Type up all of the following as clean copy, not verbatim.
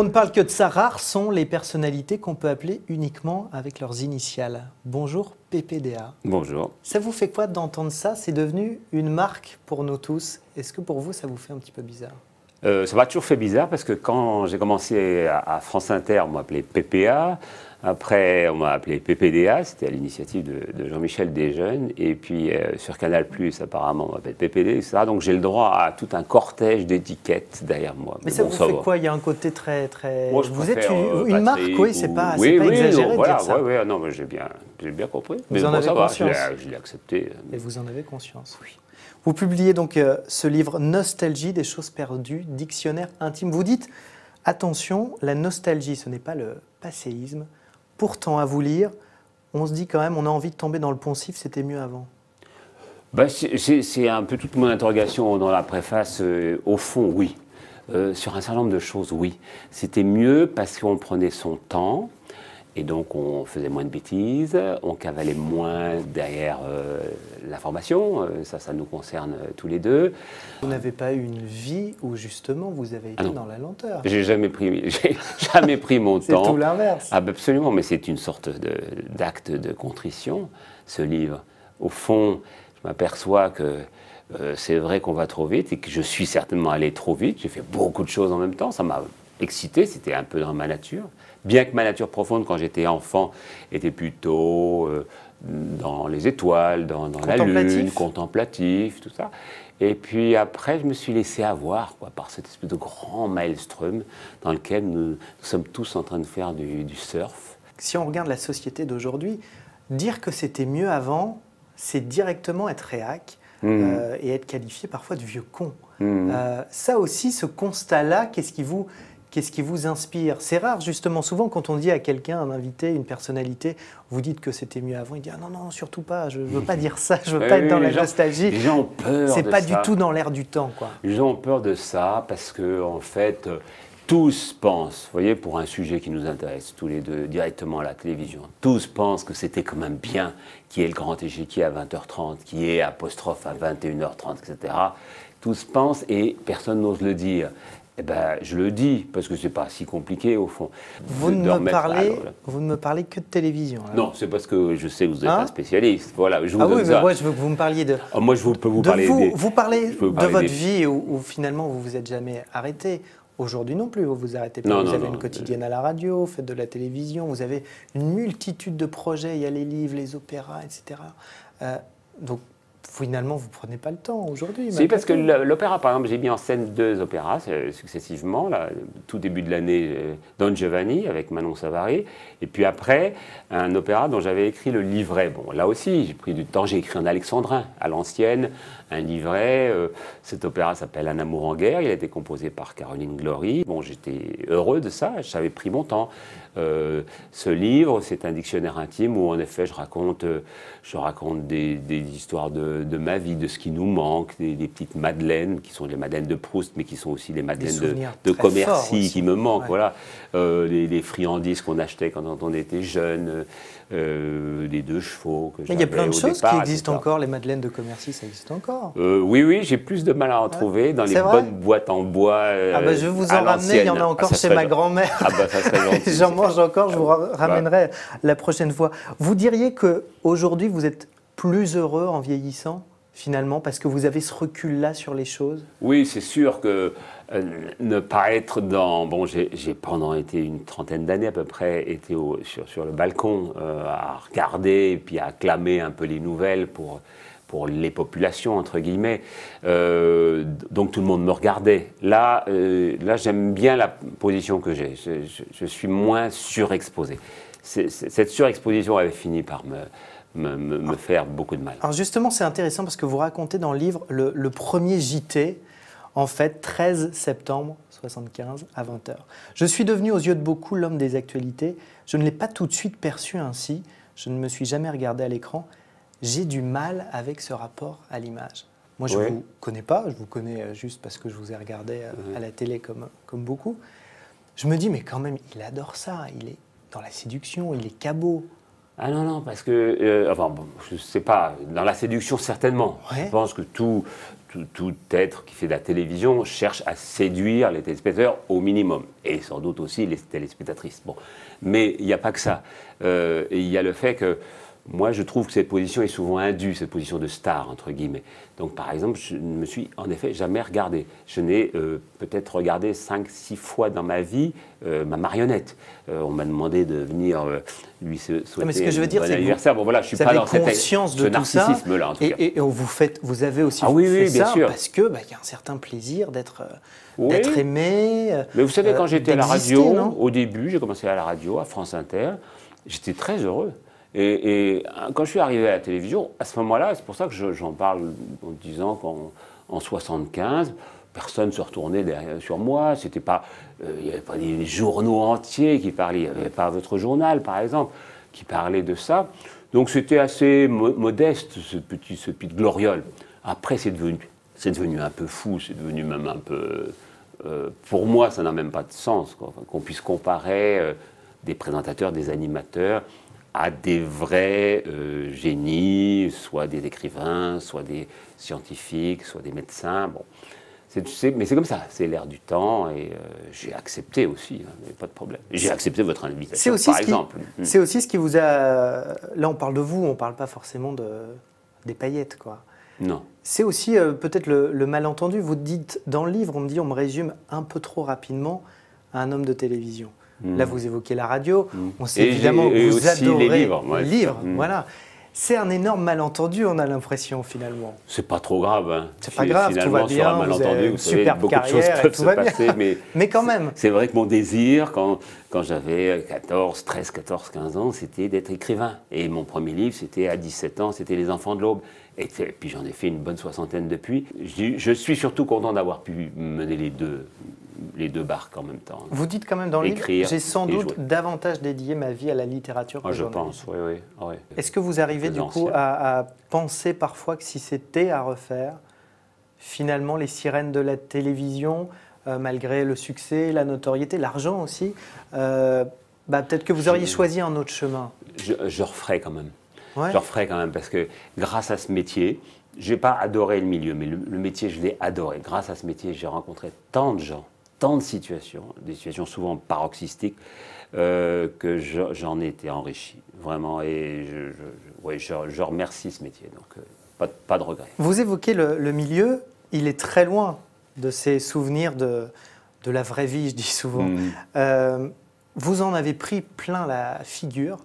On ne parle que de ça. Rares sont les personnalités qu'on peut appeler uniquement avec leurs initiales. Bonjour PPDA. Bonjour. Ça vous fait quoi d'entendre ça? C'est devenu une marque pour nous tous. Est-ce que pour vous, ça vous fait un petit peu bizarre? Ça m'a toujours fait bizarre parce que quand j'ai commencé à France Inter, on m'appelait PPA. Après, on m'a appelé PPDA, c'était à l'initiative de Jean-Michel Desjeunes. Et puis, sur Canal+, apparemment, on m'appelle PPD, etc. Donc, j'ai le droit à tout un cortège d'étiquettes derrière moi. Mais ça bon, vous ça fait va. Quoi? Il y a un côté très... Moi, je vous êtes une marque, oui, c'est pas, oui, pas oui, exagéré non, de voilà, dire ça. Oui, oui, non, mais j'ai bien compris. Vous mais en bon, avez ça conscience va, je l'ai accepté. Et vous en avez conscience? Oui. Vous publiez donc ce livre « Nostalgie, des choses perdues, dictionnaire intime ». Vous dites, attention, la nostalgie, ce n'est pas le passéisme. Pourtant, à vous lire, on se dit quand même, on a envie de tomber dans le poncif, c'était mieux avant. Ben, c'est un peu toute mon interrogation dans la préface. Au fond, oui. Sur un certain nombre de choses, oui. C'était mieux parce qu'on prenait son temps, et donc on faisait moins de bêtises, on cavalait moins derrière l'information, ça nous concerne tous les deux. Vous n'avez pas eu une vie où justement vous avez été dans la lenteur? J'ai jamais pris, mon temps. C'est tout l'inverse. Ah ben absolument, mais c'est une sorte d'acte de contrition, ce livre. Au fond, je m'aperçois que c'est vrai qu'on va trop vite et que je suis certainement allé trop vite, j'ai fait beaucoup de choses en même temps, ça m'a excité, c'était un peu dans ma nature. Bien que ma nature profonde, quand j'étais enfant, était plutôt dans les étoiles, dans la lune, contemplatif, tout ça. Et puis après, je me suis laissé avoir quoi, par cette espèce de grand maelstrom dans lequel nous sommes tous en train de faire du surf. Si on regarde la société d'aujourd'hui, dire que c'était mieux avant, c'est directement être réac et être qualifié parfois de vieux con. Ça aussi, ce constat-là, qu'est-ce qui vous inspire? C'est rare, justement. Souvent, quand on dit à quelqu'un, un invité, une personnalité, vous dites que c'était mieux avant, il dit « Ah non, non, surtout pas, je ne veux pas dire ça, je ne veux pas être dans la nostalgie. » Les gens ont peur de ça. C'est pas du tout dans l'air du temps, quoi. Les gens ont peur de ça parce que, en fait, tous pensent, vous voyez, pour un sujet qui nous intéresse tous les deux, directement à la télévision, tous pensent que c'était quand même bien qu'il y ait le grand échiquier à 20h30, qu'il y ait apostrophe à 21h30, etc. Tous pensent et personne n'ose le dire. Eh ben, je le dis, parce que c'est pas si compliqué, au fond. Vous ne me parlez que de télévision. Là. Non, c'est parce que je sais que vous êtes un spécialiste. Voilà, je vous donne ça. Moi, je veux que vous me parliez de... Ah, moi, je peux vous parler des... Vous parlez de votre vie où finalement, vous vous êtes jamais arrêté. Aujourd'hui non plus, vous vous arrêtez pas. Vous avez une quotidienne à la radio, vous faites de la télévision, vous avez une multitude de projets. Il y a les livres, les opéras, etc. Donc, finalement, vous ne prenez pas le temps aujourd'hui. Si, parce que l'opéra, par exemple, j'ai mis en scène deux opéras successivement. Là, tout début de l'année, Don Giovanni avec Manon Savary. Et puis après, un opéra dont j'avais écrit le livret. Bon, là aussi, j'ai pris du temps. J'ai écrit un alexandrin à l'ancienne, un livret. Cet opéra s'appelle Un amour en guerre. Il a été composé par Caroline Glory. Bon, j'étais heureux de ça. J'avais pris mon temps. Ce livre, c'est un dictionnaire intime où, en effet, je raconte des histoires de ma vie, de ce qui nous manque, des petites madeleines, qui sont les madeleines de Proust, mais qui sont aussi les madeleines de Commercy, qui me manquent, voilà. Les friandises qu'on achetait quand on était jeune, les deux chevaux que j'avais au départ. Mais il y a plein de choses qui existent encore, les madeleines de Commercy, ça existe encore. Oui, oui, j'ai plus de mal à en trouver dans les bonnes boîtes en bois. Ah bah, je vais vous en ramener, il y en a encore chez ma grand-mère. Ah bah, ça serait gentil. J'en mange encore, je vous ramènerai la prochaine fois. Vous diriez qu'aujourd'hui, vous êtes plus heureux en vieillissant, finalement, parce que vous avez ce recul-là sur les choses? Oui, c'est sûr que ne pas être dans... Bon, j'ai pendant été une trentaine d'années à peu près, été sur le balcon à regarder et puis à clamer un peu les nouvelles pour les populations, entre guillemets. Donc tout le monde me regardait. Là, j'aime bien la position que j'ai. Je suis moins surexposé. Cette surexposition avait fini par me faire beaucoup de mal. Alors justement, c'est intéressant parce que vous racontez dans le livre le premier JT, en fait, 13 septembre 1975 à 20h. « Je suis devenu aux yeux de beaucoup l'homme des actualités. Je ne l'ai pas tout de suite perçu ainsi. Je ne me suis jamais regardé à l'écran. J'ai du mal avec ce rapport à l'image. » Moi, je ne vous connais pas. Je vous connais juste parce que je vous ai regardé à la télé comme beaucoup. Je me dis, mais quand même, il adore ça. Il est dans la séduction, il est cabot. Ah non, non, parce que, enfin, bon, je ne sais pas, dans la séduction, certainement. Ouais. Je pense que tout être qui fait de la télévision cherche à séduire les téléspectateurs au minimum, et sans doute aussi les téléspectatrices. Bon. Mais il n'y a pas que ça. Et il y a le fait que, moi, je trouve que cette position est souvent indue, cette position de star, entre guillemets. Donc, par exemple, je ne me suis, en effet, jamais regardé. Je n'ai peut-être regardé 5-6 fois dans ma vie ma marionnette. On m'a demandé de venir lui souhaiter un bon anniversaire. Bon, voilà, je ne suis pas dans cette conscience de ce narcissisme-là, en tout cas. Et vous avez aussi fait ça, parce qu'il y a un certain plaisir d'être... d'être aimé. Mais vous savez, quand j'étais à la radio, au début, j'ai commencé à la radio, à France Inter, j'étais très heureux. Et quand je suis arrivé à la télévision, à ce moment-là, c'est pour ça que j'en parle en disant qu'en 75, personne ne se retournait sur moi. C'était pas, il n'y avait pas des journaux entiers qui parlaient, il n'y avait pas votre journal, par exemple, qui parlait de ça. Donc c'était assez modeste, ce petit gloriole. Après, c'est devenu un peu fou, c'est devenu même un peu... pour moi, ça n'a même pas de sens, quoi, qu'on puisse comparer des présentateurs, des animateurs... à des vrais génies, soit des écrivains, soit des scientifiques, soit des médecins. Bon. Mais c'est comme ça, c'est l'air du temps, et j'ai accepté aussi, hein, pas de problème. J'ai accepté votre invitation, par exemple. C'est aussi ce qui vous a... Là, on parle de vous, on ne parle pas forcément des paillettes, quoi. Non. C'est aussi peut-être le malentendu. Vous dites, dans le livre, on me dit, on me résume un peu trop rapidement à un homme de télévision. Là, vous évoquez la radio, on sait évidemment que vous adorez les livres. Ouais, les livres, voilà. C'est un énorme malentendu, on a l'impression, finalement. C'est pas trop grave. Hein. C'est pas grave, tout va bien, vous avez une superbe carrière, tout va bien. Mais quand même. C'est vrai que mon désir, quand j'avais 14, 13, 14, 15 ans, c'était d'être écrivain. Et mon premier livre, c'était à 17 ans, c'était Les Enfants de l'aube. Et puis j'en ai fait une bonne soixantaine depuis. Je suis surtout content d'avoir pu mener les deux barques en même temps. Vous dites quand même dans le livre, j'ai sans doute davantage dédié ma vie à la littérature que j'en ai. Je pense, oui. Est-ce que vous arrivez du coup à penser parfois que si c'était à refaire, finalement les sirènes de la télévision, malgré le succès, la notoriété, l'argent aussi, peut-être que vous auriez choisi un autre chemin? Je referais quand même. Ouais. Je le referai quand même, parce que grâce à ce métier, je n'ai pas adoré le milieu, mais le métier, je l'ai adoré. Grâce à ce métier, j'ai rencontré tant de gens, tant de situations, des situations souvent paroxystiques, que j'en ai été enrichi, vraiment. Et je remercie ce métier, donc pas de regret. Vous évoquez le milieu, il est très loin de ces souvenirs de la vraie vie, je dis souvent. Vous en avez pris plein la figure.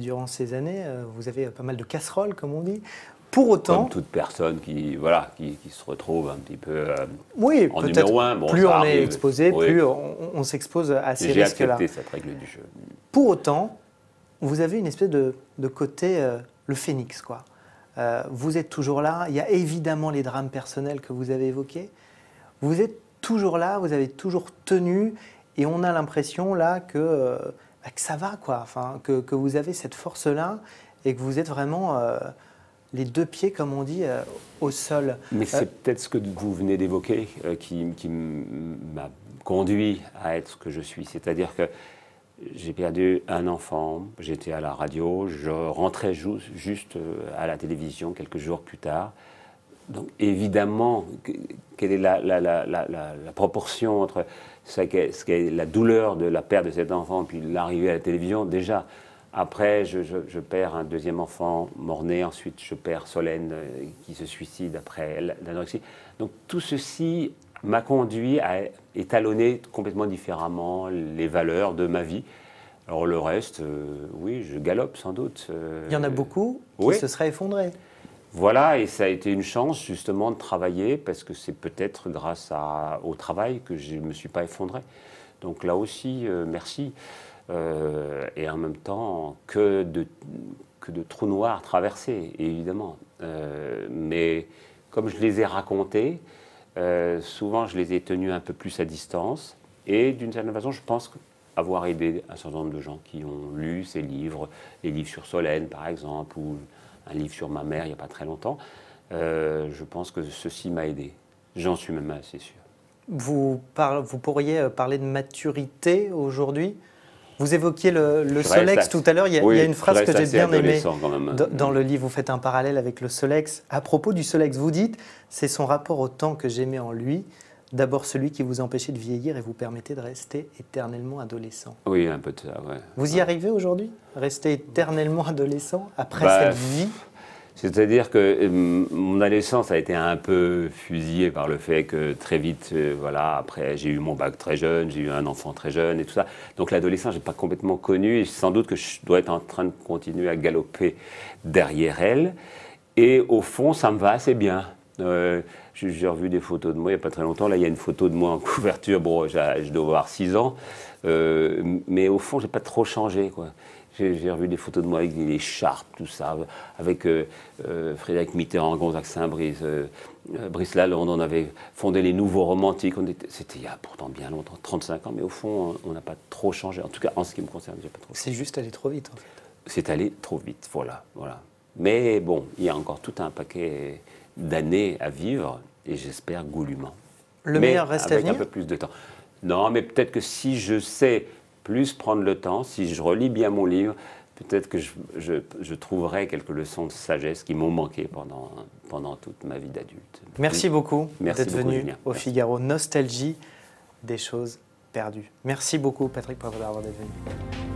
Durant ces années, vous avez pas mal de casseroles, comme on dit. Pour autant... Comme toute personne qui se retrouve un petit peu en numéro 1. Bon, plus on est exposé, plus on s'expose à ces risques-là. J'ai accepté cette règle du jeu. Pour autant, vous avez une espèce de côté le phénix, quoi. Vous êtes toujours là. Il y a évidemment les drames personnels que vous avez évoqués. Vous êtes toujours là, vous avez toujours tenu. Et on a l'impression, là, que ça va, quoi, enfin, que vous avez cette force-là et que vous êtes vraiment les deux pieds, comme on dit, au sol. Mais c'est peut-être ce que vous venez d'évoquer qui m'a conduit à être ce que je suis. C'est-à-dire que j'ai perdu un enfant, j'étais à la radio, je rentrais juste à la télévision quelques jours plus tard. Donc évidemment, quelle est la proportion entre ce qu'est la douleur de la perte de cet enfant puis l'arrivée à la télévision? Déjà, après, je perds un deuxième enfant mort-né, ensuite je perds Solène qui se suicide après l'anorexie. Donc tout ceci m'a conduit à étalonner complètement différemment les valeurs de ma vie. Alors le reste, oui, je galope sans doute. Il y en a beaucoup qui se seraient effondrés. Voilà, et ça a été une chance justement de travailler, parce que c'est peut-être grâce au travail que je ne me suis pas effondré. Donc là aussi, merci. Et en même temps, que de trous noirs traversés, évidemment. Mais comme je les ai racontés, souvent je les ai tenus un peu plus à distance. Et d'une certaine façon, je pense avoir aidé un certain nombre de gens qui ont lu ces livres, les livres sur Solène par exemple, ou... un livre sur ma mère, il n'y a pas très longtemps. Je pense que ceci m'a aidé. J'en suis même assez sûr. Vous pourriez parler de maturité aujourd'hui Vous évoquiez le Solex tout à l'heure, il y a une phrase que j'ai bien aimée dans le livre, vous faites un parallèle avec le Solex. À propos du Solex, vous dites « C'est son rapport au temps que j'aimais en lui, d'abord celui qui vous empêchait de vieillir et vous permettait de rester éternellement adolescent. » Oui, un peu de ça, oui. Vous y arrivez aujourd'hui, rester éternellement adolescent après cette vie? C'est-à-dire que mon adolescence a été un peu fusillée par le fait que très vite, voilà, après j'ai eu mon bac très jeune, j'ai eu un enfant très jeune et tout ça. Donc l'adolescence, je n'ai pas complètement connu et sans doute que je dois être en train de continuer à galoper derrière elle. Et au fond, ça me va assez bien. J'ai revu des photos de moi il n'y a pas très longtemps. Là, il y a une photo de moi en couverture. Bon, je dois avoir 6 ans. Mais au fond, je n'ai pas trop changé, quoi. J'ai revu des photos de moi avec des écharpes, tout ça, avec Frédéric Mitterrand, Gonzague Saint-Brice, Brice Lalonde. On avait fondé les Nouveaux Romantiques. C'était il y a pourtant bien longtemps, 35 ans, mais au fond, on n'a pas trop changé. En tout cas, en ce qui me concerne, j'ai pas trop. C'est juste allé trop vite, en fait. C'est allé trop vite, voilà. Mais bon, il y a encore tout un paquet d'années à vivre, et j'espère goulûment. Le meilleur reste à venir ? Avec un peu plus de temps. Non, mais peut-être que si je sais plus prendre le temps, si je relis bien mon livre, peut-être que je trouverai quelques leçons de sagesse qui m'ont manqué pendant toute ma vie d'adulte. Merci beaucoup d'être venu au Figaro. Nostalgie, des choses perdues. Merci beaucoup Patrick Poivre d'être venu.